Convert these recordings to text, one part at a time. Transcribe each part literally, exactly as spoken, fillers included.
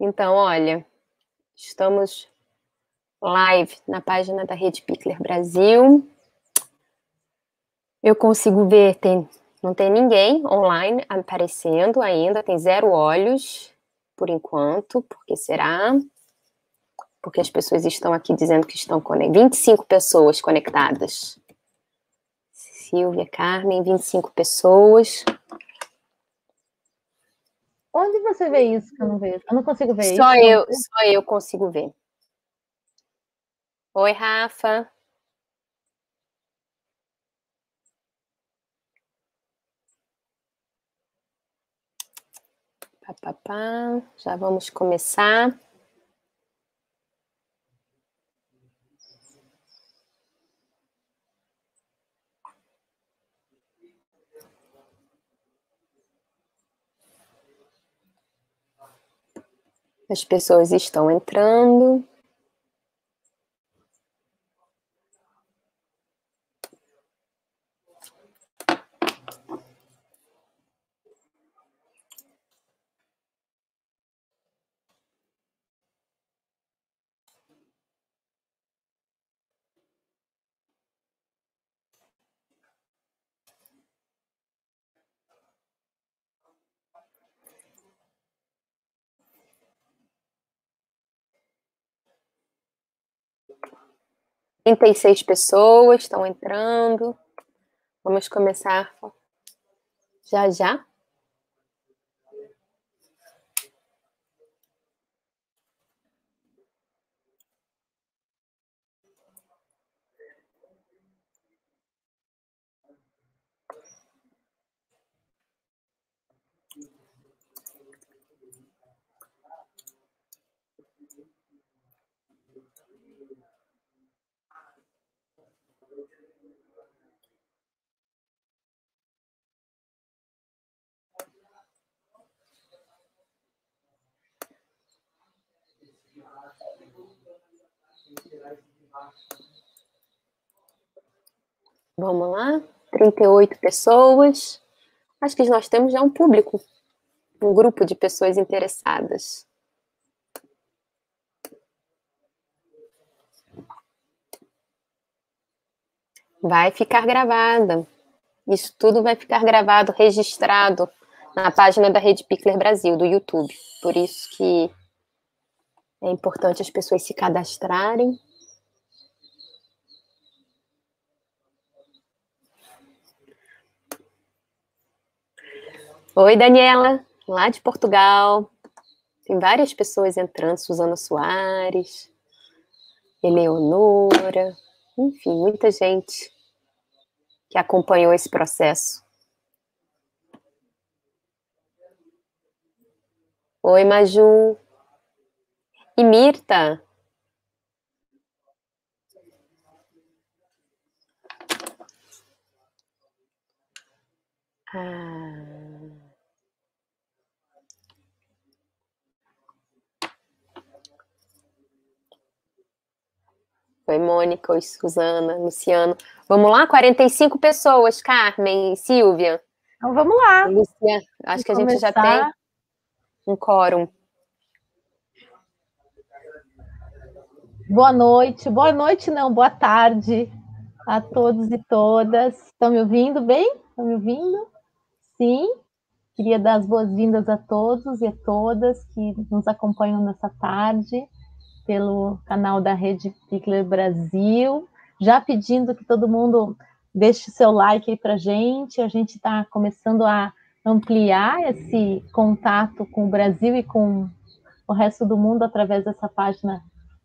Então, olha, estamos live na página da Rede Pikler Brasil. Eu consigo ver, tem, não tem ninguém online aparecendo ainda, tem zero olhos por enquanto, porque será? Porque as pessoas estão aqui dizendo que estão conectadas, vinte e cinco pessoas conectadas. Silvia, Carmen, vinte e cinco pessoas. Onde você vê isso que eu não vejo? Eu não consigo ver isso. Só eu, só eu consigo ver. Oi, Rafa. Pá, pá, pá. Já vamos começar. As pessoas estão entrando. trinta e seis pessoas estão entrando. Vamos começar já já. Vamos lá, trinta e oito pessoas. Acho que nós temos já um público, um grupo de pessoas interessadas. Vai ficar gravada. Isso tudo vai ficar gravado, registrado na página da Rede Pikler Brasil, do YouTube. Por isso que é importante as pessoas se cadastrarem. Oi, Daniela, lá de Portugal. Tem várias pessoas entrando, Suzana Soares, Eleonora, enfim, muita gente que acompanhou esse processo. Oi, Maju. E Mirta. Ah... Oi, Mônica, oi, Suzana, Luciano. Vamos lá, quarenta e cinco pessoas, Carmen e Silvia. Então vamos lá. Luciana, acho que a gente já tem um quórum. Boa noite, boa noite não, boa tarde a todos e todas. Estão me ouvindo bem? Estão me ouvindo? Sim. Queria dar as boas-vindas a todos e a todas que nos acompanham nessa tarde pelo canal da Rede Pikler Brasil, já pedindo que todo mundo deixe seu like aí pra gente. A gente está começando a ampliar esse contato com o Brasil e com o resto do mundo através dessa página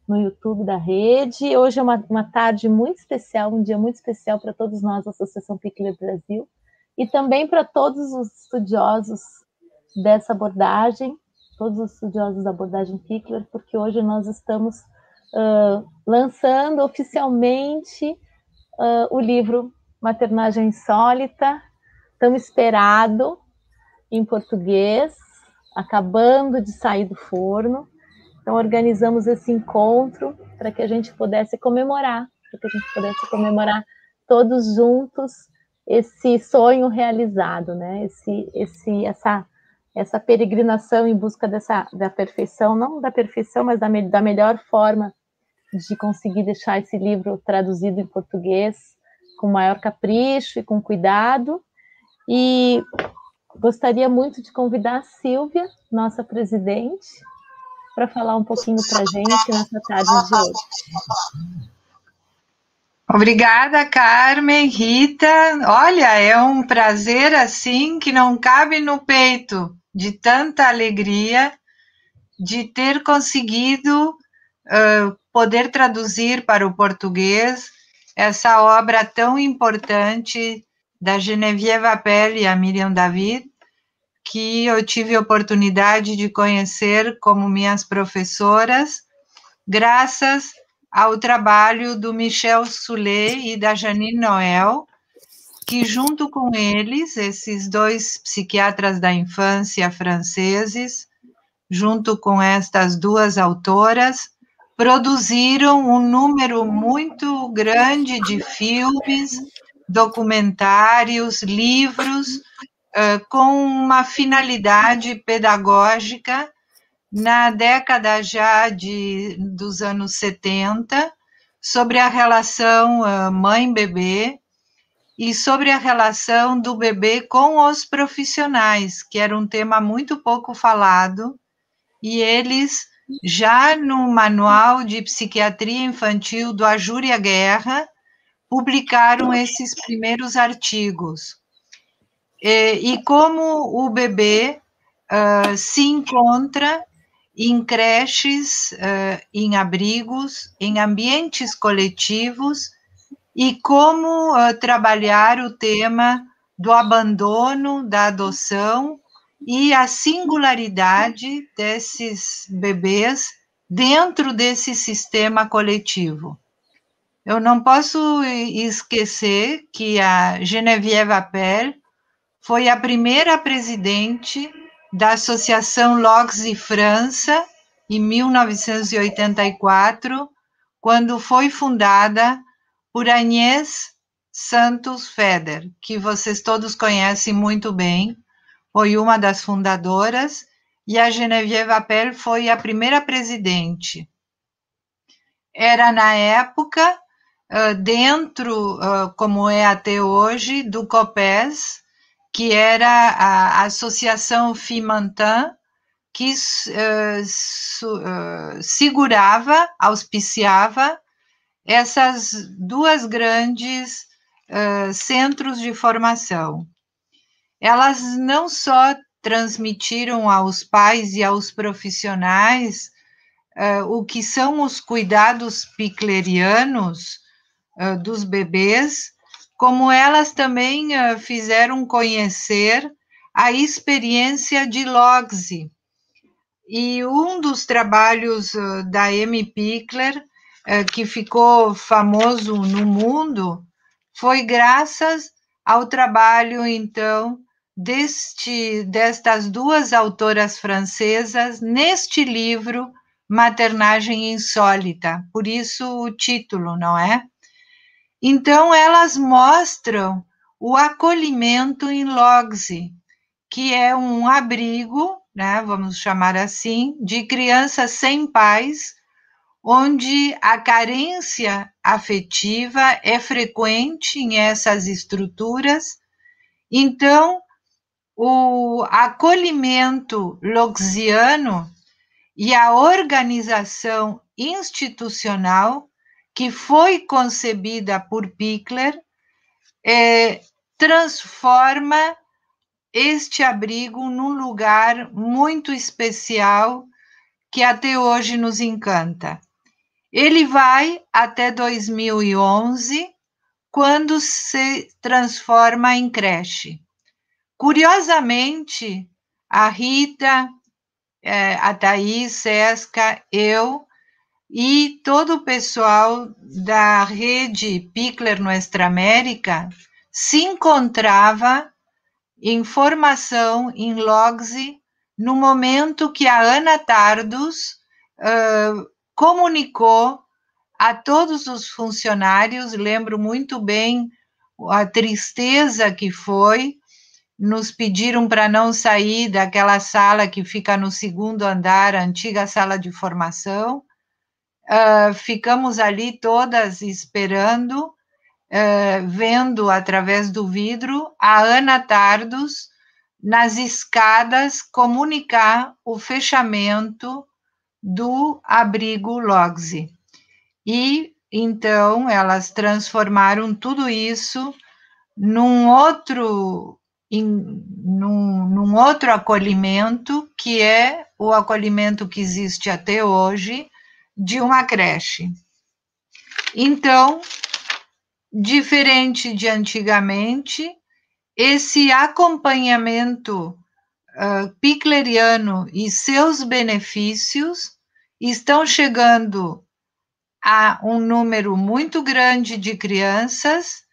no YouTube da Rede. Hoje é uma, uma tarde muito especial, um dia muito especial para todos nós, da Associação Pikler Brasil, e também para todos os estudiosos dessa abordagem, todos os estudiosos da abordagem Pikler, porque hoje nós estamos uh, lançando oficialmente uh, o livro Maternagem Insólita, tão esperado em português, acabando de sair do forno. Então, organizamos esse encontro para que a gente pudesse comemorar, para que a gente pudesse comemorar todos juntos esse sonho realizado, né? Esse, esse, essa... essa peregrinação em busca dessa, da perfeição, não da perfeição, mas da, me, da melhor forma de conseguir deixar esse livro traduzido em português com maior capricho e com cuidado. E gostaria muito de convidar a Silvia, nossa presidente, para falar um pouquinho para a gente nessa tarde de hoje. Obrigada, Carmen, Rita. Olha, é um prazer assim que não cabe no peito, de tanta alegria de ter conseguido uh, poder traduzir para o português essa obra tão importante da Geneviève Appell e a Miriam David, que eu tive a oportunidade de conhecer como minhas professoras, graças ao trabalho do Michel Soulé e da Janine Noel, que junto com eles, esses dois psiquiatras da infância franceses, junto com estas duas autoras, produziram um número muito grande de filmes, documentários, livros, uh, com uma finalidade pedagógica. Na década já de, dos anos setenta, sobre a relação uh, mãe-bebê e sobre a relação do bebê com os profissionais, que era um tema muito pouco falado, e eles, já no Manual de Psiquiatria Infantil do Ajúria Guerra, publicaram esses primeiros artigos. E, e como o bebê uh, se encontra em creches, em abrigos, em ambientes coletivos, e como trabalhar o tema do abandono, da adoção e a singularidade desses bebês dentro desse sistema coletivo. Eu não posso esquecer que a Geneviève Appell foi a primeira presidente da Associação Lóczy França, em mil novecentos e oitenta e quatro, quando foi fundada por Agnès Santos Feder, que vocês todos conhecem muito bem, foi uma das fundadoras, e a Geneviève Appell foi a primeira presidente. Era, na época, dentro, como é até hoje, do COPES, que era a Associação Fimantan, que uh, su, uh, segurava, auspiciava, essas duas grandes uh, centros de formação. Elas não só transmitiram aos pais e aos profissionais uh, o que são os cuidados piklerianos uh, dos bebês, como elas também uh, fizeram conhecer a experiência de Lóczy. E um dos trabalhos uh, da Emmi Pikler, uh, que ficou famoso no mundo, foi graças ao trabalho, então, deste, destas duas autoras francesas neste livro, Maternagem Insólita. Por isso o título, não é? Então, elas mostram o acolhimento em Lóczy, que é um abrigo, né, vamos chamar assim, de crianças sem pais, onde a carência afetiva é frequente em essas estruturas. Então, o acolhimento lóczyano e a organização institucional que foi concebida por Pikler, é, transforma este abrigo num lugar muito especial que até hoje nos encanta. Ele vai até dois mil e onze, quando se transforma em creche. Curiosamente, a Rita, é, a Thaís, Sesca, eu, e todo o pessoal da Rede Pikler Nuestra América se encontrava em formação em Lóczy no momento que a Ana Tardos uh, comunicou a todos os funcionários, lembro muito bem a tristeza que foi, nos pediram para não sair daquela sala que fica no segundo andar, a antiga sala de formação. Uh, ficamos ali todas esperando, uh, vendo através do vidro a Ana Tardos nas escadas comunicar o fechamento do abrigo Lóczy. E então elas transformaram tudo isso num outro Em, num, num outro acolhimento, que é o acolhimento que existe até hoje, de uma creche. Então, diferente de antigamente, esse acompanhamento uh, pikleriano e seus benefícios estão chegando a um número muito grande de crianças,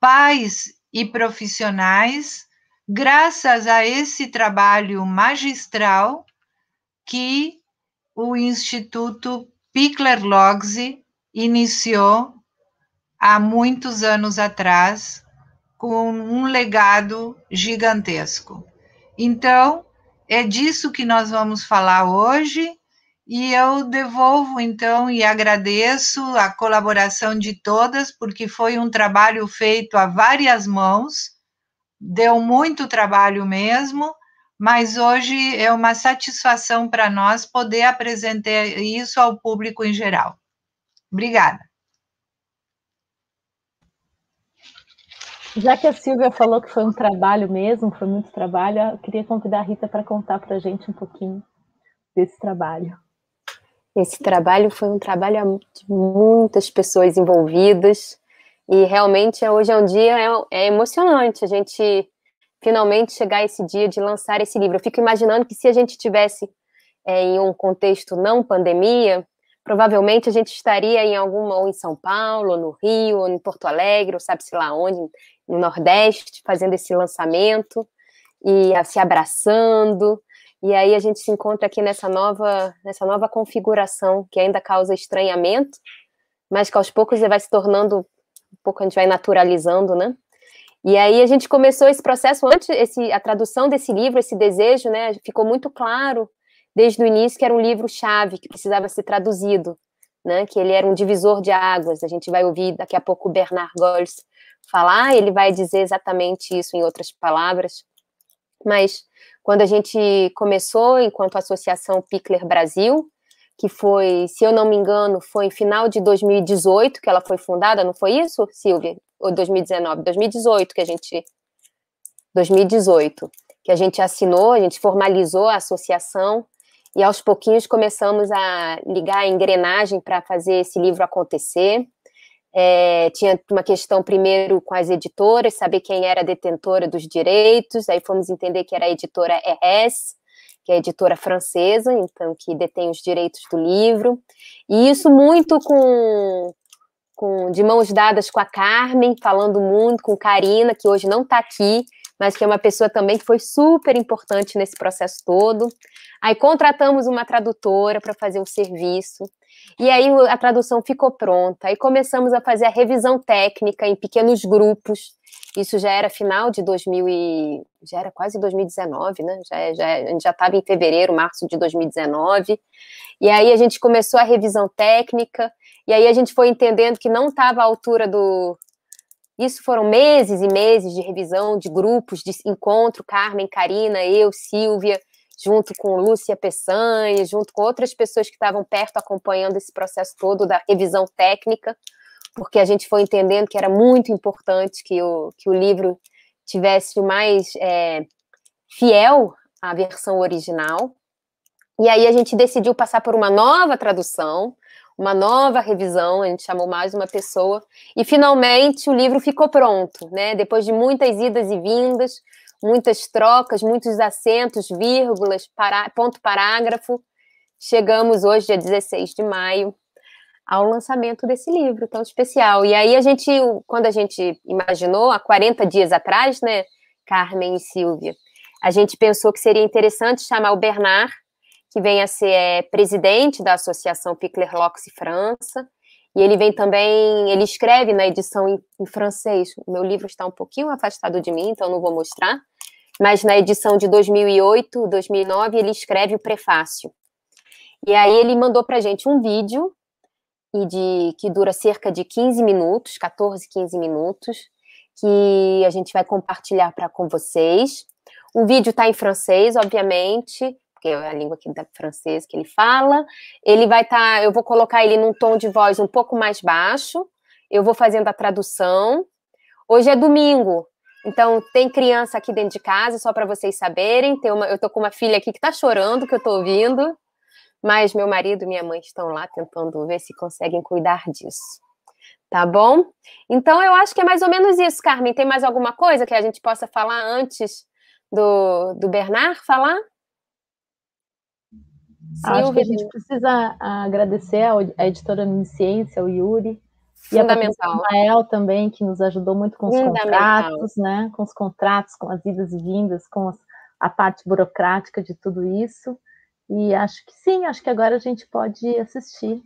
pais e profissionais, graças a esse trabalho magistral que o Instituto Pikler-Lóczy iniciou há muitos anos atrás, com um legado gigantesco. Então, é disso que nós vamos falar hoje, e eu devolvo, então, e agradeço a colaboração de todas, porque foi um trabalho feito a várias mãos. Deu muito trabalho mesmo, mas hoje é uma satisfação para nós poder apresentar isso ao público em geral. Obrigada. Já que a Silvia falou que foi um trabalho mesmo, foi muito trabalho, eu queria convidar a Rita para contar para a gente um pouquinho desse trabalho. Esse trabalho foi um trabalho de muitas pessoas envolvidas, e realmente hoje é um dia, é, é emocionante a gente finalmente chegar a esse dia de lançar esse livro. Eu fico imaginando que se a gente tivesse é, em um contexto não pandemia, provavelmente a gente estaria em alguma, ou em São Paulo, ou no Rio, ou em Porto Alegre, ou sabe-se lá onde, no Nordeste, fazendo esse lançamento, e a, se abraçando, e aí a gente se encontra aqui nessa nova, nessa nova configuração, que ainda causa estranhamento, mas que aos poucos vai se tornando... um pouco a gente vai naturalizando, né? E aí a gente começou esse processo antes, esse, a tradução desse livro, esse desejo, né? Ficou muito claro desde o início que era um livro-chave, que precisava ser traduzido, né? Que ele era um divisor de águas. A gente vai ouvir daqui a pouco o Bernard Golse falar, ele vai dizer exatamente isso em outras palavras. Mas quando a gente começou, enquanto Associação Pikler Brasil, que foi, se eu não me engano, foi em final de dois mil e dezoito que ela foi fundada, não foi isso, Silvia? Ou dois mil e dezenove? dois mil e dezoito que a gente... dois mil e dezoito, que a gente assinou, a gente formalizou a associação e aos pouquinhos começamos a ligar a engrenagem para fazer esse livro acontecer. É, tinha uma questão primeiro com as editoras, saber quem era a detentora dos direitos, aí fomos entender que era a editora R S, que é a editora francesa, então, que detém os direitos do livro, e isso muito com, com de mãos dadas com a Carmen, falando muito com Karina, que hoje não está aqui, mas que é uma pessoa também que foi super importante nesse processo todo. Aí contratamos uma tradutora para fazer o serviço, e aí a tradução ficou pronta, aí começamos a fazer a revisão técnica em pequenos grupos. Isso já era final de dois mil e... já era quase dois mil e dezenove, né? Já, já, a gente já estava em fevereiro, março de dois mil e dezenove, e aí a gente começou a revisão técnica, e aí a gente foi entendendo que não estava à altura do... Isso foram meses e meses de revisão, de grupos, de encontro, Carmen, Karina, eu, Silvia, junto com Lúcia Peçanha, junto com outras pessoas que estavam perto acompanhando esse processo todo da revisão técnica, porque a gente foi entendendo que era muito importante que o, que o livro tivesse o mais é, fiel à versão original. E aí a gente decidiu passar por uma nova tradução, uma nova revisão, a gente chamou mais uma pessoa, e finalmente o livro ficou pronto, né? Depois de muitas idas e vindas, muitas trocas, muitos acentos, vírgulas, para, ponto parágrafo, chegamos hoje, dia dezesseis de maio, ao lançamento desse livro tão especial. E aí a gente, quando a gente imaginou, há quarenta dias atrás, né, Carmen e Silvia, a gente pensou que seria interessante chamar o Bernard, que vem a ser é, presidente da Associação Pikler-Lóczy França, e ele vem também, ele escreve na edição em, em francês. O meu livro está um pouquinho afastado de mim, então não vou mostrar, mas na edição de dois mil e oito, dois mil e nove, ele escreve o prefácio. E aí ele mandou pra gente um vídeo, e de, que dura cerca de quinze minutos, quatorze, quinze minutos, que a gente vai compartilhar pra, com vocês. O vídeo está em francês, obviamente, porque é a língua que, da francesa que ele fala. Ele vai estar, tá, eu vou colocar ele num tom de voz um pouco mais baixo, eu vou fazendo a tradução. Hoje é domingo, então tem criança aqui dentro de casa, só para vocês saberem. Tem uma, eu estou com uma filha aqui que está chorando, que eu estou ouvindo, mas meu marido e minha mãe estão lá tentando ver se conseguem cuidar disso. Tá bom? Então eu acho que é mais ou menos isso, Carmen. Tem mais alguma coisa que a gente possa falar antes do, do Bernard falar? Acho Silvia, que a gente precisa agradecer à editora Omnisciência, ao Yuri, e a professora Mael também, que nos ajudou muito com os contratos, né? Com os contratos, com as idas e vindas, com as, a parte burocrática de tudo isso. E acho que sim, acho que agora a gente pode assistir.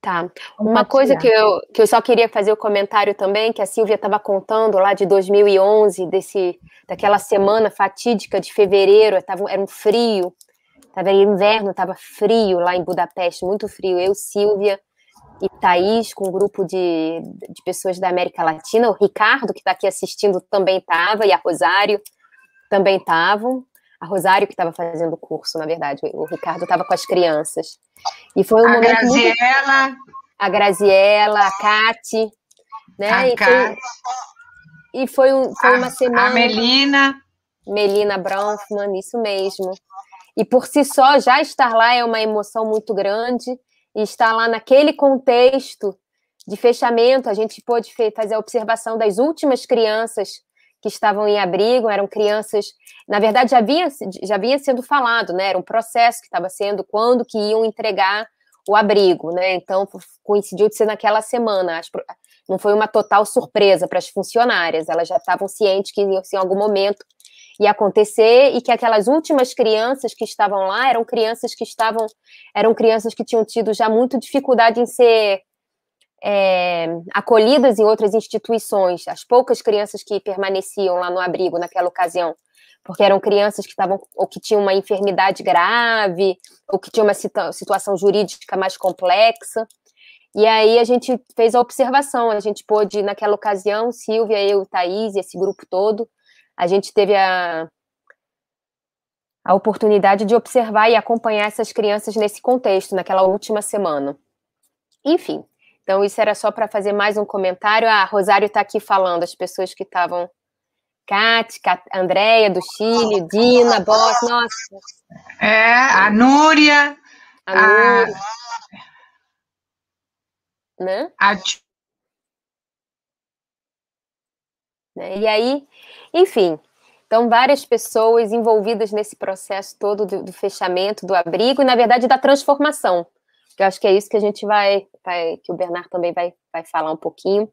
Tá. Uma coisa que eu, que eu só queria fazer o comentário também, que a Silvia estava contando lá de dois mil e onze, desse, daquela semana fatídica de fevereiro, tava, era um frio, tava inverno, estava frio lá em Budapeste, muito frio. Eu, Silvia e Thaís, com um grupo de, de pessoas da América Latina, o Ricardo, que está aqui assistindo, também estava, e a Rosário também estavam. A Rosário que estava fazendo o curso, na verdade, o Ricardo estava com as crianças. E foi um a momento Graziela. Muito... A Graziela, a Cati, né? A e, Cati. Foi... e foi, um, foi uma a, semana... A Melina. Melina Bronfman, isso mesmo. E por si só, já estar lá é uma emoção muito grande, e estar lá naquele contexto de fechamento, a gente pôde fazer a observação das últimas crianças que estavam em abrigo, eram crianças... Na verdade, já vinha, já vinha sendo falado, né? Era um processo que estava sendo quando que iam entregar o abrigo, né? Então, coincidiu de ser naquela semana. As, não foi uma total surpresa para as funcionárias, elas já estavam cientes que assim, em algum momento ia acontecer, e que aquelas últimas crianças que estavam lá eram crianças que estavam... Eram crianças que tinham tido já muita dificuldade em ser... É, acolhidas em outras instituições, as poucas crianças que permaneciam lá no abrigo naquela ocasião, porque eram crianças que estavam ou que tinham uma enfermidade grave, ou que tinham uma situa- situação jurídica mais complexa. E aí a gente fez a observação, a gente pôde, naquela ocasião, Silvia, eu, Thaís e esse grupo todo, a gente teve a, a oportunidade de observar e acompanhar essas crianças nesse contexto, naquela última semana. Enfim. Então, isso era só para fazer mais um comentário. Ah, a Rosário está aqui falando, as pessoas que estavam... Cátia, Cat... Andréia, do Chile, Dina, Boss, nossa. É, a Núria. A Núria. A... Né? A... E aí, enfim. Então, várias pessoas envolvidas nesse processo todo do, do fechamento, do abrigo e, na verdade, da transformação. Eu acho que é isso que a gente vai, vai que o Bernard também vai, vai falar um pouquinho.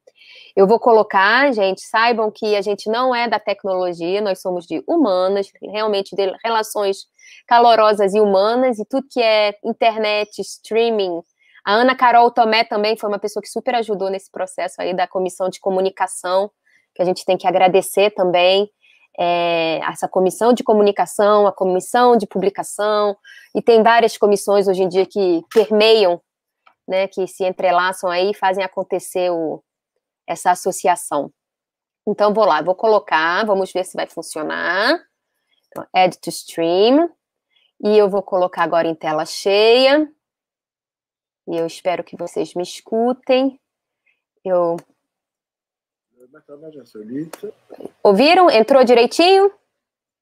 Eu vou colocar, gente, saibam que a gente não é da tecnologia, nós somos de humanas, realmente de relações calorosas e humanas, e tudo que é internet, streaming. A Ana Carol Tomé também foi uma pessoa que super ajudou nesse processo aí da comissão de comunicação, que a gente tem que agradecer também. É, essa comissão de comunicação, a comissão de publicação, e tem várias comissões hoje em dia que permeiam, né, que se entrelaçam aí e fazem acontecer o, essa associação. Então, vou lá, vou colocar, vamos ver se vai funcionar. Então, add to stream, e eu vou colocar agora em tela cheia, e eu espero que vocês me escutem. Eu... Ouviram? Entrou direitinho?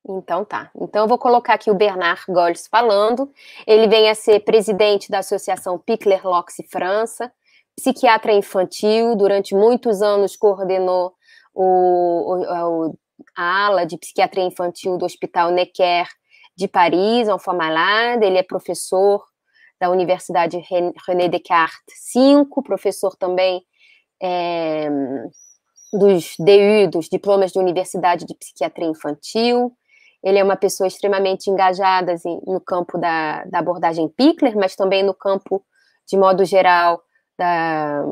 Então tá. Então eu vou colocar aqui o Bernard Golse falando. Ele vem a ser presidente da Associação Pikler-Lóczy França, psiquiatra infantil, durante muitos anos coordenou o, o, a ala de psiquiatria infantil do Hospital Necker de Paris, Enfant Malade. Ele é professor da Universidade René Descartes cinco, professor também... É, dos D U, dos diplomas de Universidade de Psiquiatria Infantil. Ele é uma pessoa extremamente engajada assim, no campo da, da abordagem Pikler, mas também no campo, de modo geral, da,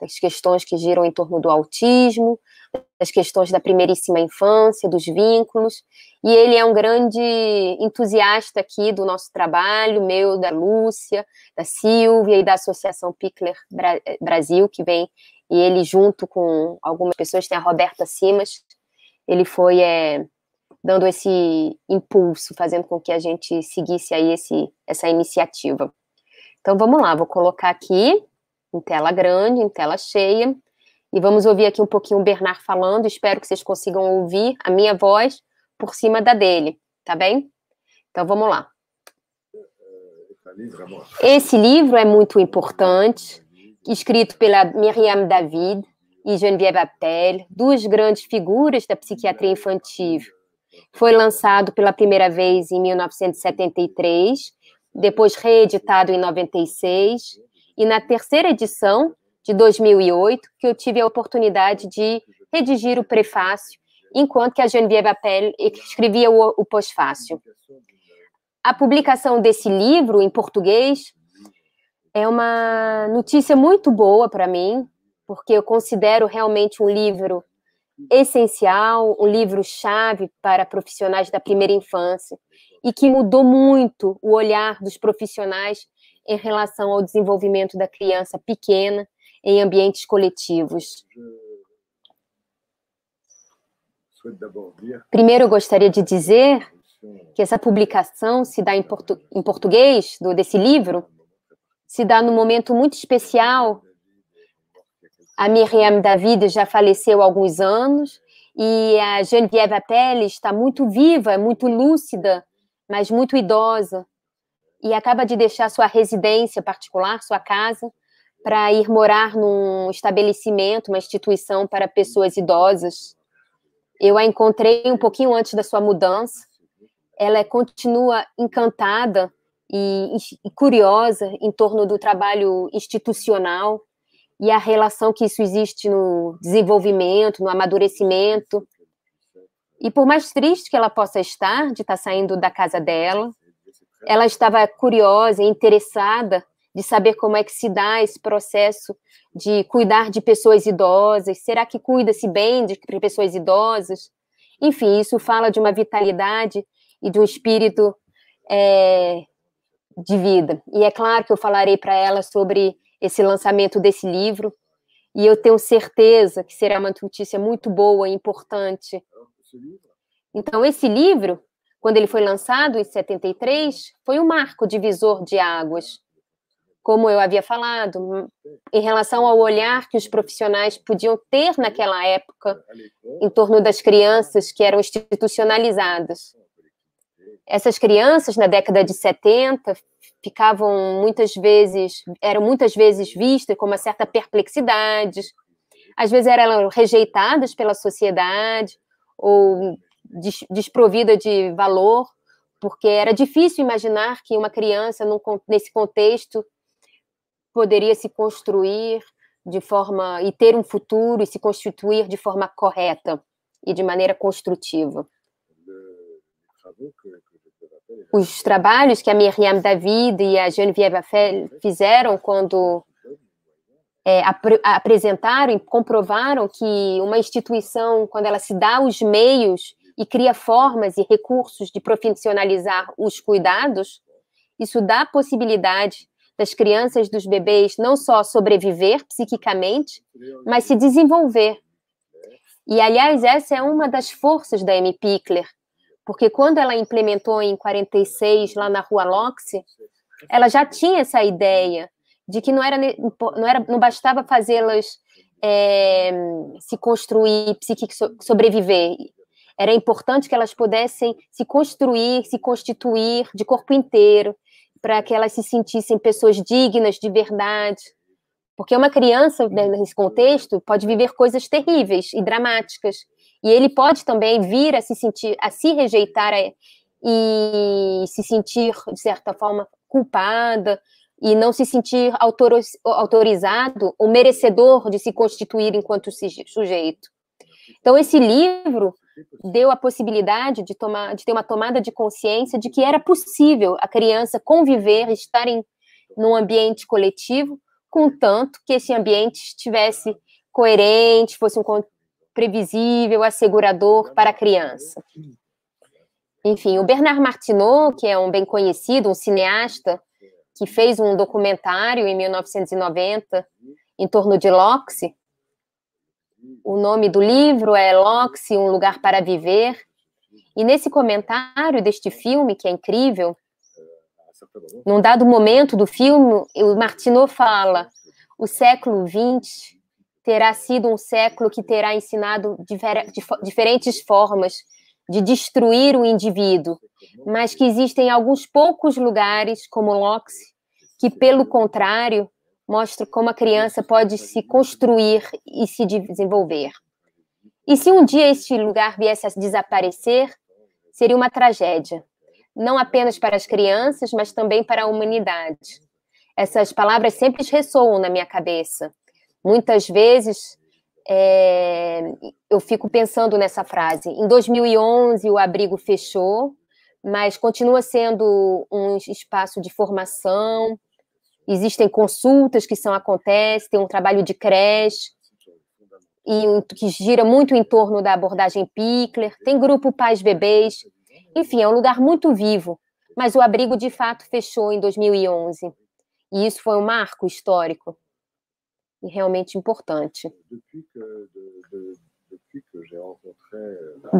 das questões que giram em torno do autismo, das questões da primeiríssima infância, dos vínculos, e ele é um grande entusiasta aqui do nosso trabalho, meu, da Lúcia, da Silvia e da Associação Pikler Brasil, que vem, e ele junto com algumas pessoas, tem a Roberta Simas, ele foi é, dando esse impulso, fazendo com que a gente seguisse aí esse, essa iniciativa. Então vamos lá, vou colocar aqui em tela grande, em tela cheia, e vamos ouvir aqui um pouquinho o Bernard falando, espero que vocês consigam ouvir a minha voz por cima da dele, tá bem? Então vamos lá. Esse livro é muito importante, escrito pela Miriam David e Geneviève Appell, duas grandes figuras da psiquiatria infantil. Foi lançado pela primeira vez em mil novecentos e setenta e três, depois reeditado em noventa e seis, e na terceira edição, de dois mil e oito, que eu tive a oportunidade de redigir o prefácio, enquanto que a Geneviève Appell escrevia o, o pós-fácio. A publicação desse livro, em português, é uma notícia muito boa para mim, porque eu considero realmente um livro essencial, um livro-chave para profissionais da primeira infância, e que mudou muito o olhar dos profissionais em relação ao desenvolvimento da criança pequena em ambientes coletivos. Primeiro, eu gostaria de dizer que essa publicação se dá em, portu em português, do, desse livro, se dá num momento muito especial. A Miriam David já faleceu há alguns anos e a Geneviève Appell está muito viva, muito lúcida, mas muito idosa, e acaba de deixar sua residência particular, sua casa, para ir morar num estabelecimento, uma instituição para pessoas idosas. Eu a encontrei um pouquinho antes da sua mudança. Ela continua encantada e, e curiosa em torno do trabalho institucional e a relação que isso existe no desenvolvimento, no amadurecimento. E por mais triste que ela possa estar de estar saindo da casa dela, ela estava curiosa e interessada de saber como é que se dá esse processo de cuidar de pessoas idosas, será que cuida-se bem de pessoas idosas? Enfim, isso fala de uma vitalidade e de um espírito é, de vida. E é claro que eu falarei para ela sobre esse lançamento desse livro, e eu tenho certeza que será uma notícia muito boa e importante. Então, esse livro, quando ele foi lançado em setenta e três, foi um marco divisor de águas, como eu havia falado, em relação ao olhar que os profissionais podiam ter naquela época em torno das crianças que eram institucionalizadas. Essas crianças, na década de setenta, ficavam muitas vezes, eram muitas vezes vistas com uma certa perplexidade, às vezes eram rejeitadas pela sociedade ou desprovidas de valor, porque era difícil imaginar que uma criança, nesse contexto, poderia se construir de forma, e ter um futuro, e se constituir de forma correta e de maneira construtiva. Os trabalhos que a Miriam David e a Geneviève Appell fizeram quando é, ap apresentaram e comprovaram que uma instituição, quando ela se dá os meios e cria formas e recursos de profissionalizar os cuidados, isso dá a possibilidade das crianças, dos bebês, não só sobreviver psiquicamente, mas se desenvolver. E, aliás, essa é uma das forças da Emmi Pikler, porque quando ela implementou em quarenta e seis, lá na Rua Lóczy, ela já tinha essa ideia de que não, era, não, era, não bastava fazê-las é, se construir, psiqui, sobreviver. Era importante que elas pudessem se construir, se constituir de corpo inteiro, para que elas se sentissem pessoas dignas de verdade. Porque uma criança, nesse contexto, pode viver coisas terríveis e dramáticas. E ele pode também vir a se sentir, a se rejeitar e se sentir, de certa forma, culpada e não se sentir autorizado ou merecedor de se constituir enquanto sujeito. Então, esse livro deu a possibilidade de, tomar, de ter uma tomada de consciência de que era possível a criança conviver, estar em num ambiente coletivo, contanto que esse ambiente estivesse coerente, fosse um conteúdo previsível, assegurador para a criança. Enfim, o Bernard Martineau, que é um bem conhecido, um cineasta, que fez um documentário em mil novecentos e noventa em torno de Lóczy. O nome do livro é Lóczy, Um Lugar para Viver. E nesse comentário deste filme, que é incrível, num dado momento do filme, o Martineau fala: o século vinte terá sido um século que terá ensinado difer- dif- diferentes formas de destruir o indivíduo, mas que existem alguns poucos lugares, como Lóczy, que, pelo contrário, mostram como a criança pode se construir e se desenvolver. E se um dia este lugar viesse a desaparecer, seria uma tragédia, não apenas para as crianças, mas também para a humanidade. Essas palavras sempre ressoam na minha cabeça. Muitas vezes... É, eu fico pensando nessa frase. Em dois mil e onze, o abrigo fechou, mas continua sendo um espaço de formação, existem consultas que são, acontecem, tem um trabalho de creche, e, que gira muito em torno da abordagem Pikler, tem grupo Pais Bebês, enfim, é um lugar muito vivo, mas o abrigo de fato fechou em dois mil e onze, e isso foi um marco histórico. E realmente importante.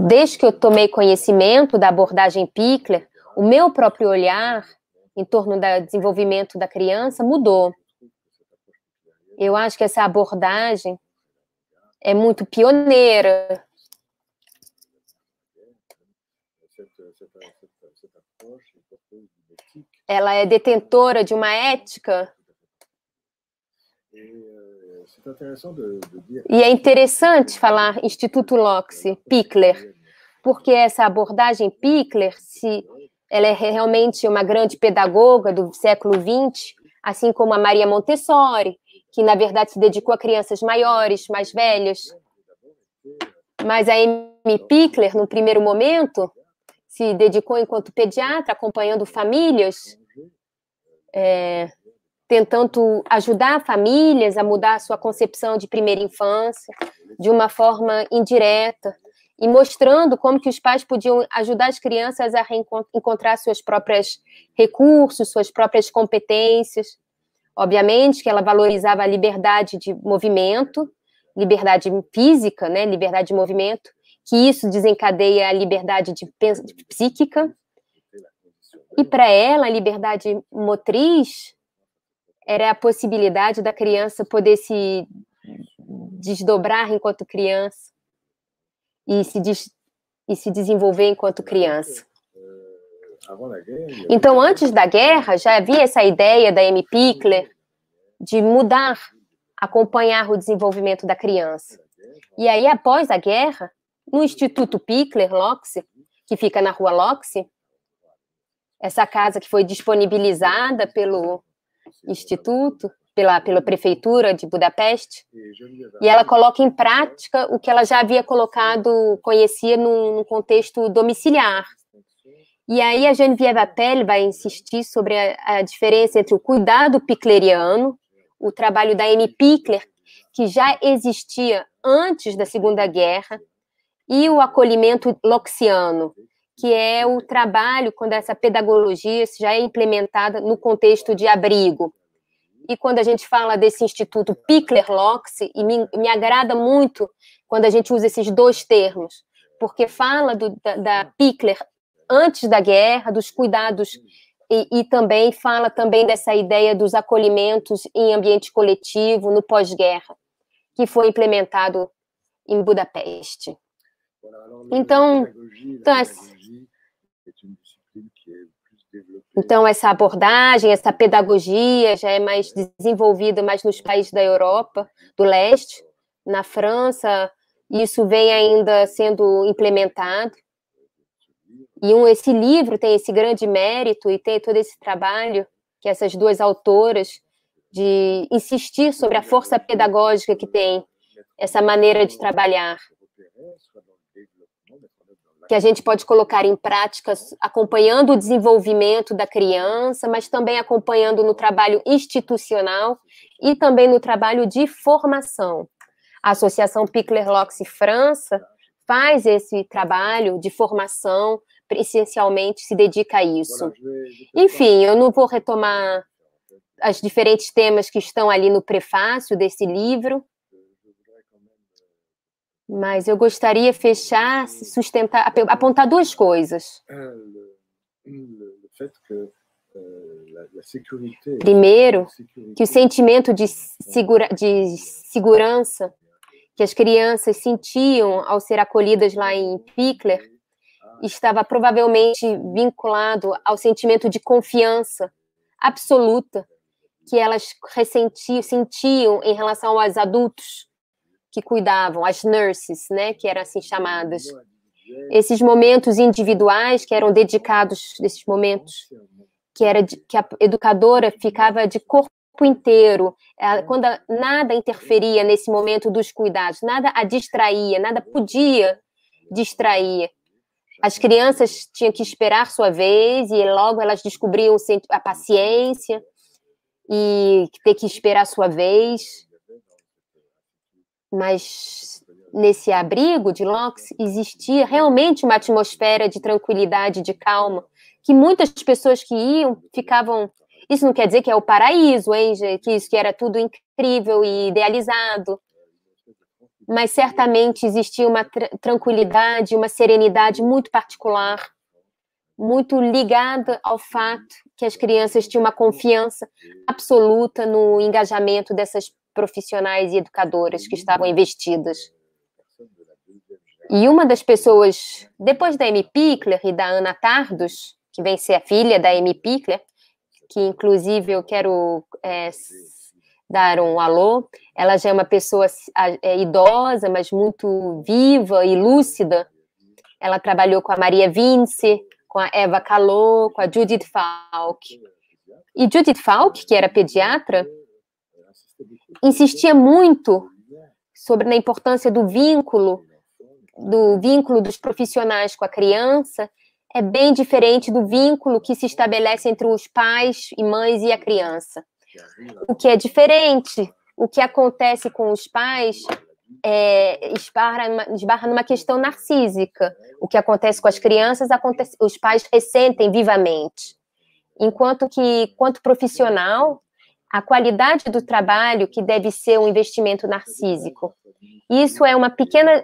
Desde que eu tomei conhecimento da abordagem Pikler, o meu próprio olhar em torno do desenvolvimento da criança mudou. Eu acho que essa abordagem é muito pioneira. Ela é detentora de uma ética. E é interessante falar Instituto Lóczy, Pikler, porque essa abordagem Pikler, se ela é realmente uma grande pedagoga do século vinte, assim como a Maria Montessori, que na verdade se dedicou a crianças maiores, mais velhas. Mas a Emmi Pikler, no primeiro momento, se dedicou enquanto pediatra, acompanhando famílias, é, tentando ajudar famílias a mudar a sua concepção de primeira infância de uma forma indireta e mostrando como que os pais podiam ajudar as crianças a encontrar seus próprios recursos, suas próprias competências. Obviamente que ela valorizava a liberdade de movimento, liberdade física, né, liberdade de movimento, que isso desencadeia a liberdade de psíquica. E para ela, a liberdade motriz era a possibilidade da criança poder se desdobrar enquanto criança e se, des... e se desenvolver enquanto criança. Então, antes da guerra, já havia essa ideia da Emmi Pikler de mudar, acompanhar o desenvolvimento da criança. E aí, após a guerra, no Instituto Pikler-Lóczy, que fica na Rua Lóczy, essa casa que foi disponibilizada pelo Instituto, pela, pela Prefeitura de Budapeste, e ela coloca em prática o que ela já havia colocado, conhecia num, num contexto domiciliar. E aí a Geneviève Appell vai insistir sobre a, a diferença entre o cuidado pikleriano, o trabalho da Emmi Pikler, que já existia antes da Segunda Guerra, e o acolhimento lóczyano, que é o trabalho quando essa pedagogia já é implementada no contexto de abrigo. E quando a gente fala desse Instituto Pikler-Lóczy, e me, me agrada muito quando a gente usa esses dois termos, porque fala do, da, da Pikler antes da guerra, dos cuidados, e, e também fala também dessa ideia dos acolhimentos em ambiente coletivo, no pós-guerra, que foi implementado em Budapeste. Então, então, essa, então, essa abordagem, essa pedagogia já é mais desenvolvida mais nos países da Europa, do leste, na França, isso vem ainda sendo implementado. E um, esse livro tem esse grande mérito e tem todo esse trabalho que essas duas autoras de insistir sobre a força pedagógica que tem essa maneira de trabalhar. que a gente pode colocar em prática acompanhando o desenvolvimento da criança, mas também acompanhando no trabalho institucional e também no trabalho de formação. A Associação Pikler-Lóczy França faz esse trabalho de formação, essencialmente se dedica a isso. Enfim, eu não vou retomar os diferentes temas que estão ali no prefácio desse livro, mas eu gostaria de fechar, sustentar, apontar duas coisas. Primeiro, que o sentimento de, segura, de segurança que as crianças sentiam ao ser acolhidas lá em Pikler estava provavelmente vinculado ao sentimento de confiança absoluta que elas ressentiam, sentiam em relação aos adultos que cuidavam, as nurses, né, que eram assim chamadas. Esses momentos individuais que eram dedicados, esses momentos que, era de, que a educadora ficava de corpo inteiro, ela, quando a, nada interferia nesse momento dos cuidados, nada a distraía, nada podia distrair. As crianças tinham que esperar sua vez e logo elas descobriam a paciência e ter que esperar sua vez. Mas nesse abrigo de Lóczy existia realmente uma atmosfera de tranquilidade, de calma, que muitas pessoas que iam ficavam... Isso não quer dizer que é o paraíso, hein, que isso que era tudo incrível e idealizado, mas certamente existia uma tra tranquilidade, uma serenidade muito particular, muito ligada ao fato que as crianças tinham uma confiança absoluta no engajamento dessas profissionais e educadoras que estavam investidas. E uma das pessoas, depois da Emmi Pikler e da Ana Tardos, que vem ser a filha da Emmi Pikler, que inclusive eu quero é, dar um alô, ela já é uma pessoa é, idosa, mas muito viva e lúcida. Ela trabalhou com a Maria Vince, com a Eva Calot, com a Judith Falk. E Judith Falk, que era pediatra, insistia muito sobre a importância do vínculo, do vínculo dos profissionais com a criança, é bem diferente do vínculo que se estabelece entre os pais e mães e a criança. O que é diferente, o que acontece com os pais é, esbarra, numa, esbarra numa questão narcísica. O que acontece com as crianças, acontece, os pais ressentem vivamente. Enquanto que, quanto profissional, a qualidade do trabalho que deve ser um investimento narcísico. Isso é uma pequena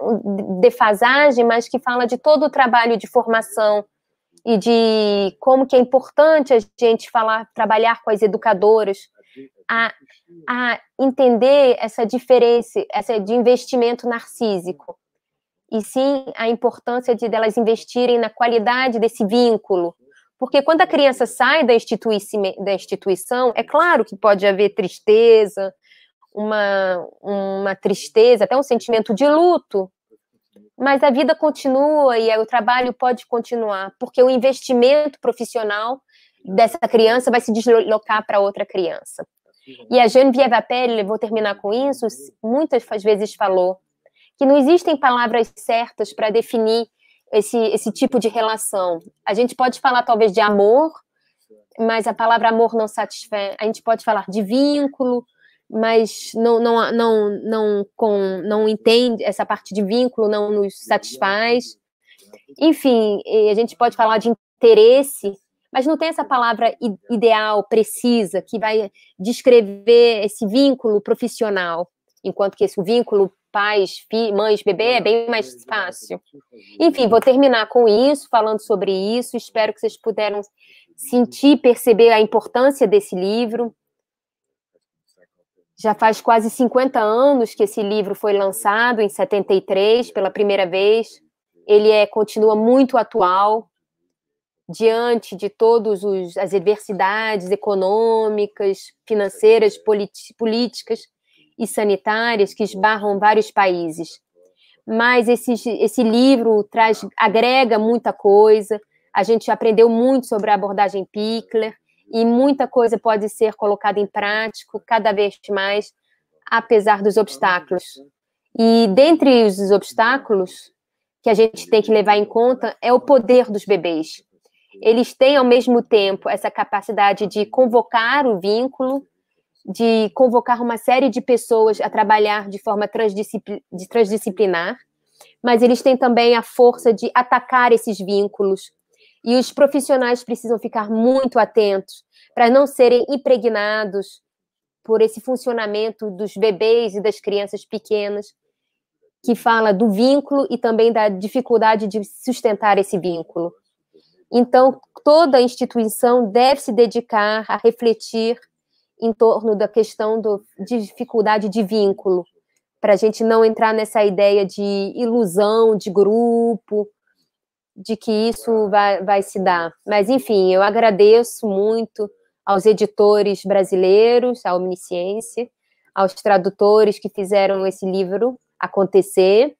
defasagem, mas que fala de todo o trabalho de formação e de como que é importante a gente falar, trabalhar com as educadoras, a, a entender essa diferença, essa de investimento narcísico, e sim a importância de delas investirem na qualidade desse vínculo. Porque quando a criança sai da, institui da instituição, é claro que pode haver tristeza, uma, uma tristeza, até um sentimento de luto, mas a vida continua e o trabalho pode continuar, porque o investimento profissional dessa criança vai se deslocar para outra criança. E a Geneviève Appell, vou terminar com isso, muitas vezes falou que não existem palavras certas para definir Esse, esse tipo de relação. A gente pode falar talvez de amor, mas a palavra amor não satisfaz. A gente pode falar de vínculo, mas não, não, não, não, com, não entende, essa parte de vínculo não nos satisfaz. Enfim, a gente pode falar de interesse, mas não tem essa palavra ideal, precisa, que vai descrever esse vínculo profissional, enquanto que esse vínculo pais, mães, bebê, é bem mais fácil. Enfim, vou terminar com isso, falando sobre isso. Espero que vocês puderam sentir, perceber a importância desse livro. Já faz quase cinquenta anos que esse livro foi lançado, em setenta e três, pela primeira vez. Ele é, continua muito atual, diante de todas as adversidades econômicas, financeiras, políticas e sanitárias que esbarram vários países. Mas esse, esse livro traz, agrega muita coisa, a gente aprendeu muito sobre a abordagem Pikler, e muita coisa pode ser colocada em prática cada vez mais, apesar dos obstáculos. E dentre os obstáculos, que a gente tem que levar em conta é o poder dos bebês. Eles têm, ao mesmo tempo, essa capacidade de convocar o vínculo, de convocar uma série de pessoas a trabalhar de forma transdisciplinar, mas eles têm também a força de atacar esses vínculos. E os profissionais precisam ficar muito atentos para não serem impregnados por esse funcionamento dos bebês e das crianças pequenas, que fala do vínculo e também da dificuldade de sustentar esse vínculo. Então, toda instituição deve se dedicar a refletir em torno da questão do, de dificuldade de vínculo, para a gente não entrar nessa ideia de ilusão, de grupo, de que isso vai, vai se dar. Mas, enfim, eu agradeço muito aos editores brasileiros, à Omnisciência, aos tradutores que fizeram esse livro acontecer.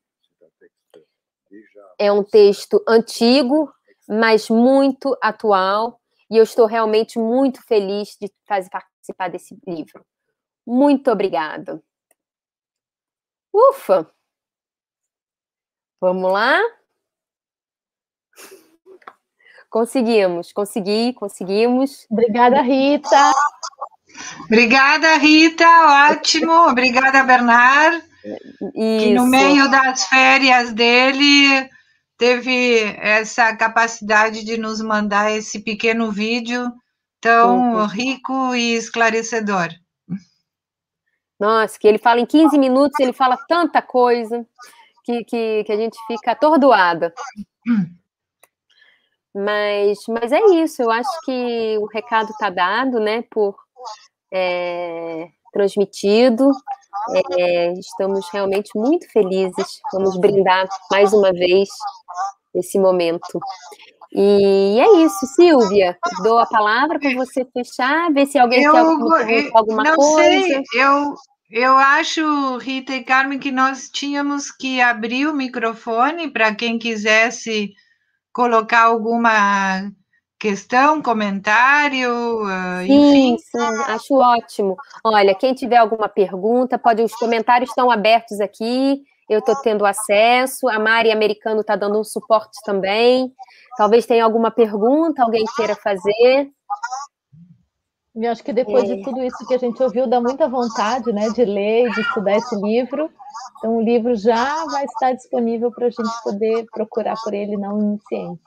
É um texto antigo, mas muito atual, e eu estou realmente muito feliz de fazer participar desse livro. Muito obrigada. Ufa! Vamos lá? Conseguimos, consegui, conseguimos. Obrigada, Rita. Obrigada, Rita, ótimo. Obrigada, Bernard. Isso. Que no meio das férias dele teve essa capacidade de nos mandar esse pequeno vídeo tão uhum. rico e esclarecedor. Nossa, que ele fala em quinze minutos, ele fala tanta coisa que, que, que a gente fica atordoada. Hum. Mas, mas é isso, eu acho que o recado está dado, né, por é, transmitido, é, estamos realmente muito felizes, vamos brindar mais uma vez esse momento. E é isso, Silvia, dou a palavra para você fechar, ver se alguém eu, quer eu, alguma não coisa. Sei, eu, eu acho, Rita e Carmen, que nós tínhamos que abrir o microfone para quem quisesse colocar alguma questão, comentário, enfim. Sim, sim, acho ótimo. Olha, quem tiver alguma pergunta, pode, os comentários estão abertos aqui, eu estou tendo acesso, a Mari Americano está dando um suporte também, talvez tenha alguma pergunta, alguém queira fazer. Eu acho que depois é. de tudo isso que a gente ouviu, dá muita vontade, né, de ler e de estudar esse livro. Então, o livro já vai estar disponível para a gente poder procurar por ele na Omnisciência.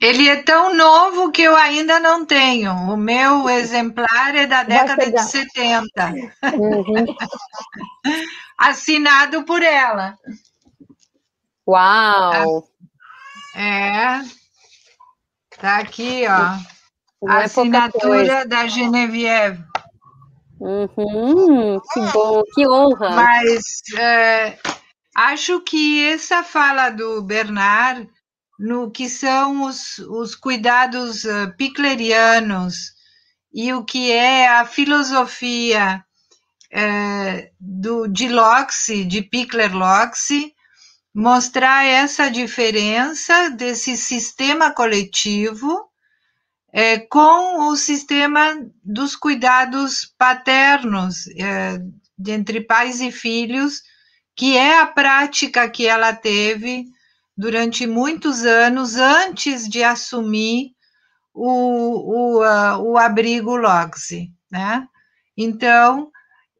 Ele é tão novo que eu ainda não tenho. O meu exemplar é da década de setenta. Uhum. Assinado por ela. Uau! É. Tá aqui, ó. Não a assinatura é da Geneviève. Uhum, que bom, que honra. Mas é, acho que essa fala do Bernard, no que são os, os cuidados uh, piklerianos e o que é a filosofia é, do, de Lóczy, de Pikler-Lóczy, mostrar essa diferença desse sistema coletivo É, com o sistema dos cuidados paternos é, entre pais e filhos, que é a prática que ela teve durante muitos anos antes de assumir o, o, a, o abrigo Lóczy, né? Então,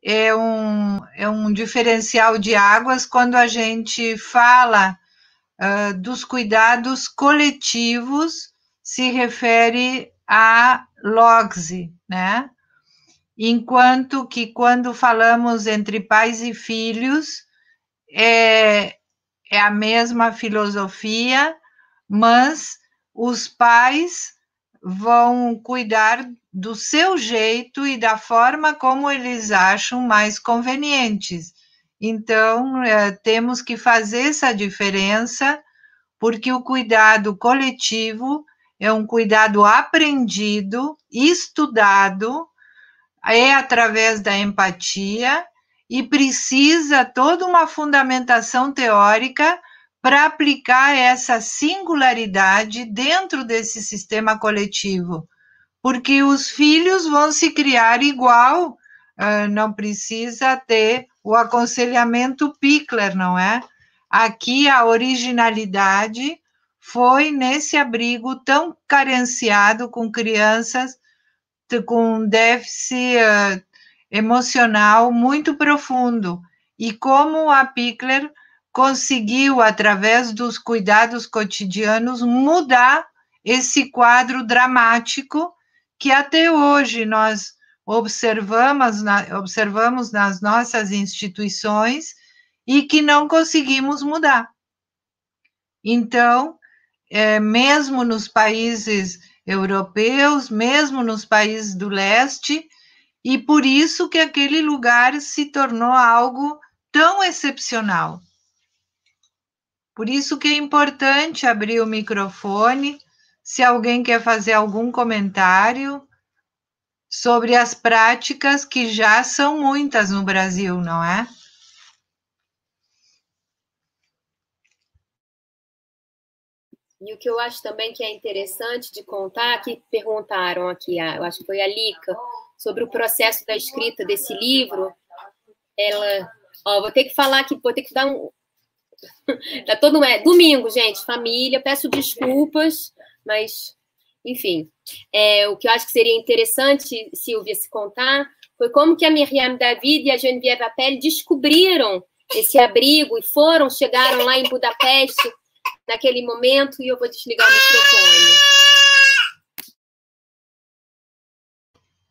é um, é um diferencial de águas quando a gente fala uh, dos cuidados coletivos se refere a Lóczy, né? Enquanto que quando falamos entre pais e filhos, é, é a mesma filosofia, mas os pais vão cuidar do seu jeito e da forma como eles acham mais convenientes. Então, é, temos que fazer essa diferença, porque o cuidado coletivo é um cuidado aprendido, estudado, é através da empatia e precisa toda uma fundamentação teórica para aplicar essa singularidade dentro desse sistema coletivo, porque os filhos vão se criar igual, não precisa ter o aconselhamento Pikler, não é? Aqui a originalidade foi nesse abrigo tão carenciado com crianças com déficit uh, emocional muito profundo, e como a Pikler conseguiu, através dos cuidados cotidianos, mudar esse quadro dramático que até hoje nós observamos, na, observamos nas nossas instituições e que não conseguimos mudar. Então, é, mesmo nos países europeus, mesmo nos países do leste, e por isso que aquele lugar se tornou algo tão excepcional. Por isso que é importante abrir o microfone, se alguém quer fazer algum comentário sobre as práticas que já são muitas no Brasil, não é? E o que eu acho também que é interessante de contar, que perguntaram aqui, eu acho que foi a Lica, sobre o processo da escrita desse livro. Ela, ó, vou ter que falar aqui, vou ter que dar um... Tá todo... É, domingo, gente, família, peço desculpas, mas, enfim. É, o que eu acho que seria interessante, Silvia, se contar, foi como que a Miriam David e a Geneviève Appell descobriram esse abrigo e foram, chegaram lá em Budapeste naquele momento, e eu vou desligar o microfone.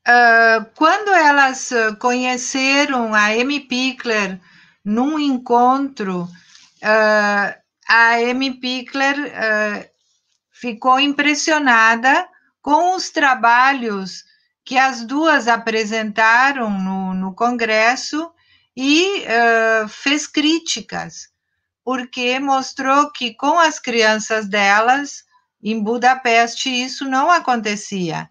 Uh, quando elas conheceram a Emmi Pikler num encontro, uh, a Emmi Pikler uh, ficou impressionada com os trabalhos que as duas apresentaram no, no congresso e uh, fez críticas, porque mostrou que com as crianças delas, em Budapeste, isso não acontecia.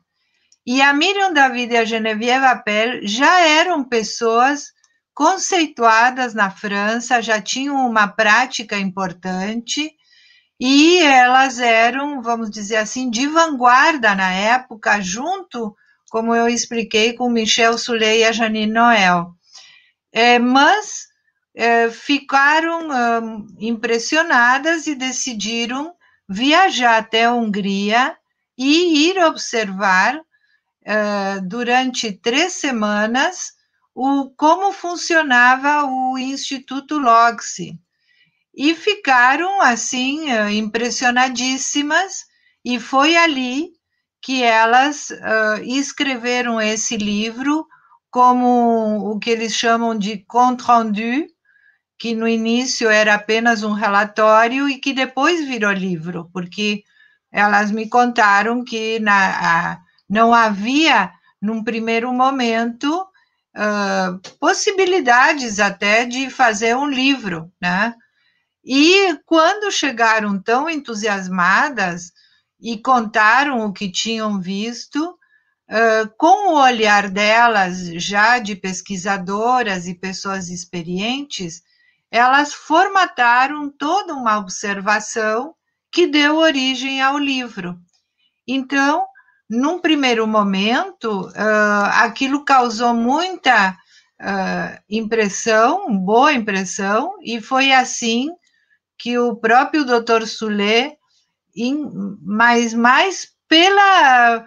E a Miriam David e a Geneviève Appell já eram pessoas conceituadas na França, já tinham uma prática importante, e elas eram, vamos dizer assim, de vanguarda na época, junto, como eu expliquei, com Michel Soulé e a Janine Noel. É, mas... É, ficaram hum, impressionadas e decidiram viajar até a Hungria e ir observar uh, durante três semanas o, como funcionava o Instituto Lóczy. E ficaram, assim, impressionadíssimas, e foi ali que elas uh, escreveram esse livro como o que eles chamam de compte-rendu, que no início era apenas um relatório e que depois virou livro, porque elas me contaram que na, a, não havia, num primeiro momento, uh, possibilidades até de fazer um livro, né? E quando chegaram tão entusiasmadas e contaram o que tinham visto, uh, com o olhar delas, já de pesquisadoras e pessoas experientes, elas formataram toda uma observação que deu origem ao livro. Então, num primeiro momento, uh, aquilo causou muita uh, impressão, boa impressão, e foi assim que o próprio doutor Soulé, mas mais pela,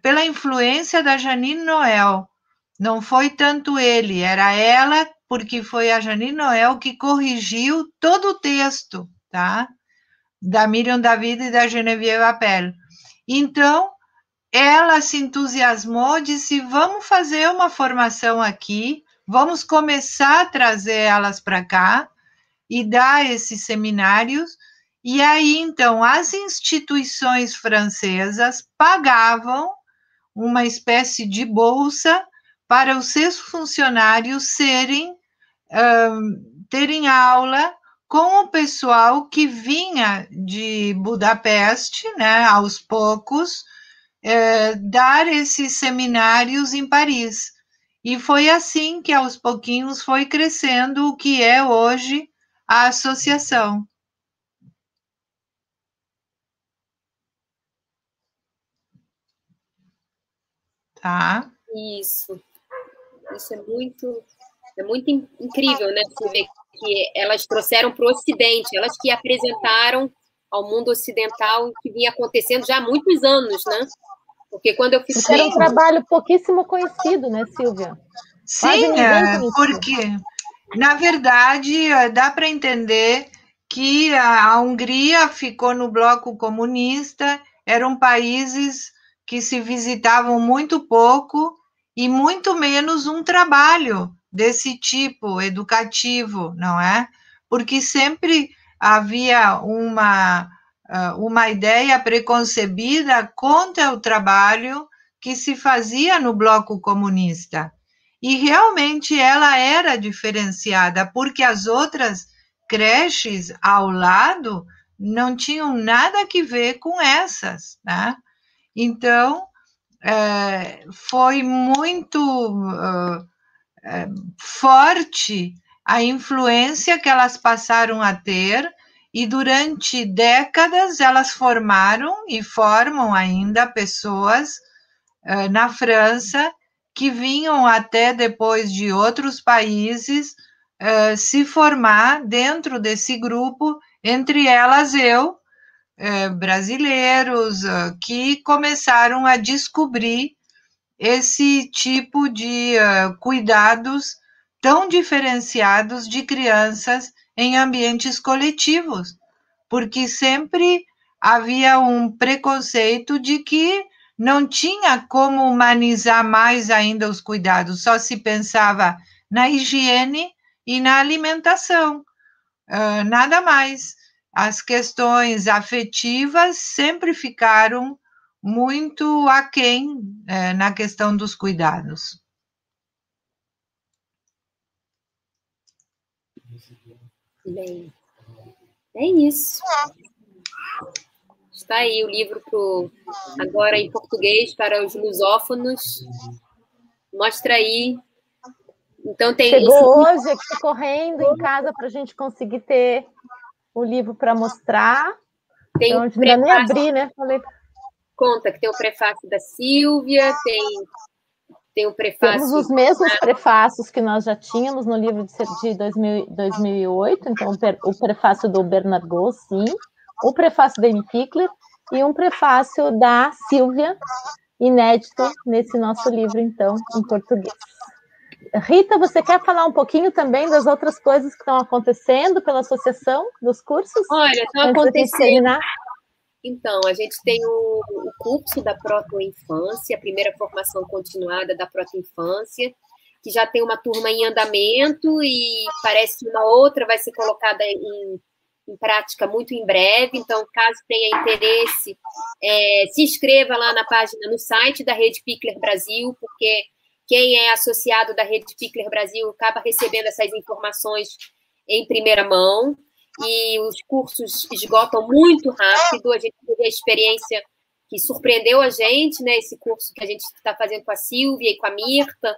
pela influência da Janine Noel, não foi tanto ele, era ela, porque foi a Janine Noel que corrigiu todo o texto, tá? Da Miriam David e da Geneviève Appell. Então, ela se entusiasmou, disse, vamos fazer uma formação aqui, vamos começar a trazer elas para cá e dar esses seminários. E aí, então, as instituições francesas pagavam uma espécie de bolsa para os seus funcionários serem um, terem aula com o pessoal que vinha de Budapeste, né, aos poucos, é, dar esses seminários em Paris. E foi assim que, aos pouquinhos, foi crescendo o que é hoje a associação. Tá? Isso. Isso é muito... É muito incrível, né? Você vê que elas trouxeram para o Ocidente, elas que apresentaram ao mundo ocidental o que vinha acontecendo já há muitos anos, né? Porque quando eu fiz... Era um trabalho pouquíssimo conhecido, né, Silvia? Sim, porque, na verdade, dá para entender que a Hungria ficou no bloco comunista, eram países que se visitavam muito pouco e muito menos um trabalho desse tipo, educativo, não é? Porque sempre havia uma, uma ideia preconcebida contra o trabalho que se fazia no bloco comunista. E realmente ela era diferenciada, porque as outras creches ao lado não tinham nada a ver com essas, né? Então, é, foi muito é, forte a influência que elas passaram a ter, e durante décadas elas formaram e formam ainda pessoas é, na França que vinham até depois de outros países uh, se formar dentro desse grupo, entre elas eu, uh, brasileiros, uh, que começaram a descobrir esse tipo de uh, cuidados tão diferenciados de crianças em ambientes coletivos, porque sempre havia um preconceito de que não tinha como humanizar mais ainda os cuidados, só se pensava na higiene e na alimentação, uh, nada mais. As questões afetivas sempre ficaram muito aquém uh, na questão dos cuidados. Bem, é isso. Está aí o livro pro, agora em português para os lusófonos. Mostra aí. Então tem Chegou isso. hoje aqui correndo em casa para a gente conseguir ter o livro para mostrar. Tem então, a gente prefácio, nem abri, né? Falei... Conta que tem o prefácio da Silvia, tem, tem o prefácio... Temos os mesmos da... prefácios que nós já tínhamos no livro de dois mil e oito, então o prefácio do Bernard Golse, sim. O prefácio da Emmi Pikler e um prefácio da Silvia, inédito nesse nosso livro, então, em português. Rita, você quer falar um pouquinho também das outras coisas que estão acontecendo pela associação dos cursos? Olha, estão acontecendo. Então, a gente tem o, o curso da protoinfância, a primeira formação continuada da protoinfância, que já tem uma turma em andamento e parece que uma outra vai ser colocada em... em prática muito em breve. Então, caso tenha interesse, é, se inscreva lá na página, no site da Rede Pikler Brasil, porque quem é associado da Rede Pikler Brasil acaba recebendo essas informações em primeira mão, e os cursos esgotam muito rápido. A gente teve a experiência que surpreendeu a gente, né? Esse curso que a gente está fazendo com a Silvia e com a Mirta,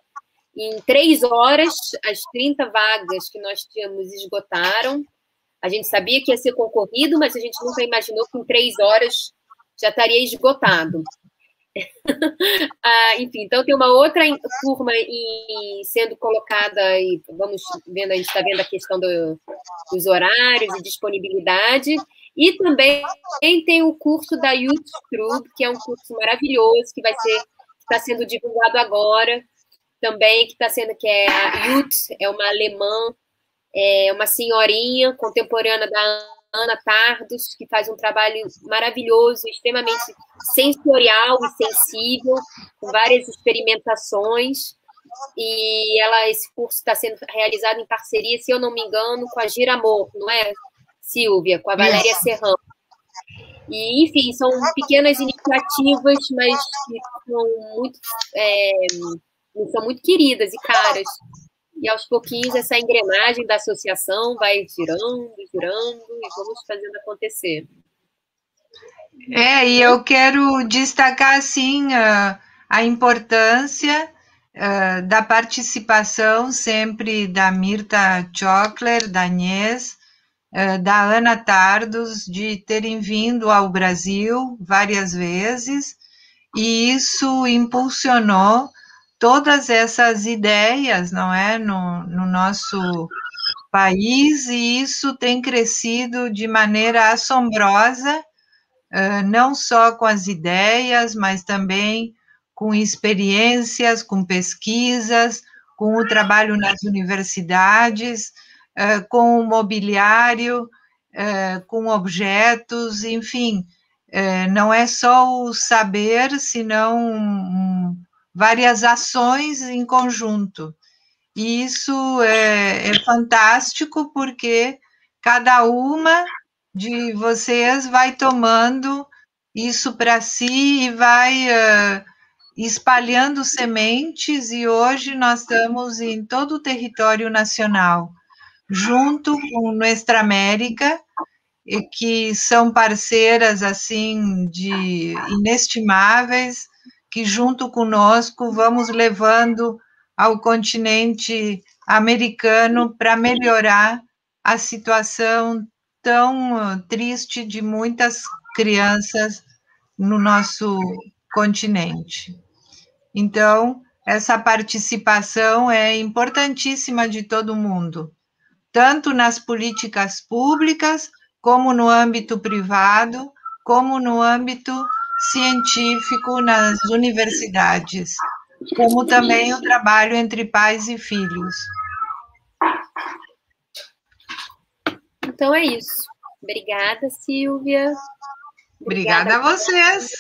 em três horas, as trinta vagas que nós tínhamos esgotaram. A gente sabia que ia ser concorrido, mas a gente nunca imaginou que em três horas já estaria esgotado. ah, enfim, então tem uma outra turma em, sendo colocada, e vamos vendo, a gente está vendo a questão do, dos horários e disponibilidade. E também tem o curso da Jutz Trub, que é um curso maravilhoso, que vai ser, está sendo divulgado agora também, que está sendo, que é a Jutz, é uma alemã, é uma senhorinha contemporânea da Ana Tardos, que faz um trabalho maravilhoso, extremamente sensorial e sensível, com várias experimentações. E ela, esse curso está sendo realizado em parceria, se eu não me engano, com a Giramor, não é, Silvia? Com a Valéria Serrano. E, enfim, são pequenas iniciativas, mas que são muito, é, são muito queridas e caras. E, aos pouquinhos, essa engrenagem da associação vai girando, girando, e vamos fazendo acontecer. É, e eu quero destacar, sim, a, a importância a, da participação sempre da Mirta Chockler, da Agnès, a, da Ana Tardos, de terem vindo ao Brasil várias vezes, e isso impulsionou todas essas ideias, não é, no, no nosso país, e isso tem crescido de maneira assombrosa, não só com as ideias, mas também com experiências, com pesquisas, com o trabalho nas universidades, com o mobiliário, com objetos, enfim, não é só o saber, senão várias ações em conjunto. E isso é, é fantástico, porque cada uma de vocês vai tomando isso para si e vai uh, espalhando sementes, e hoje nós estamos em todo o território nacional, junto com Nuestra América, que são parceiras assim de inestimáveis, que junto conosco vamos levando ao continente americano para melhorar a situação tão triste de muitas crianças no nosso continente. Então, essa participação é importantíssima de todo mundo, tanto nas políticas públicas, como no âmbito privado, como no âmbito científico nas universidades, como também o trabalho entre pais e filhos. Então é isso. Obrigada, Silvia. Obrigada, Obrigada a vocês.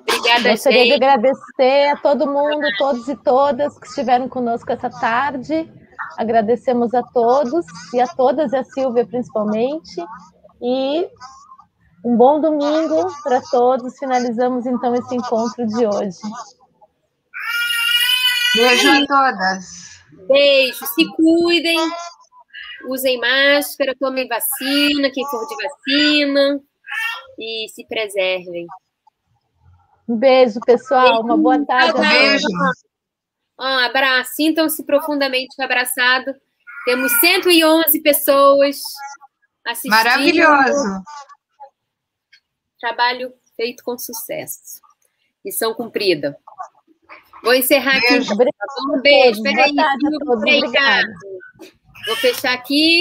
Obrigada. Gostaria de agradecer a todo mundo, todos e todas que estiveram conosco essa tarde. Agradecemos a todos e a todas, e a Silvia principalmente. E um bom domingo para todos. Finalizamos então esse encontro de hoje. Beijo a todas. Beijo. Se cuidem. Usem máscara, tomem vacina, quem for de vacina. E se preservem. Um beijo, pessoal. Beijo. Uma boa tarde. Um beijo. Um abraço. Sintam-se profundamente abraçados. Temos cento e onze pessoas assistindo. Maravilhoso. Trabalho feito com sucesso. Missão cumprida. Vou encerrar beijo. Aqui. Um beijo. Beijo. Peraí, obrigado. Vou fechar aqui.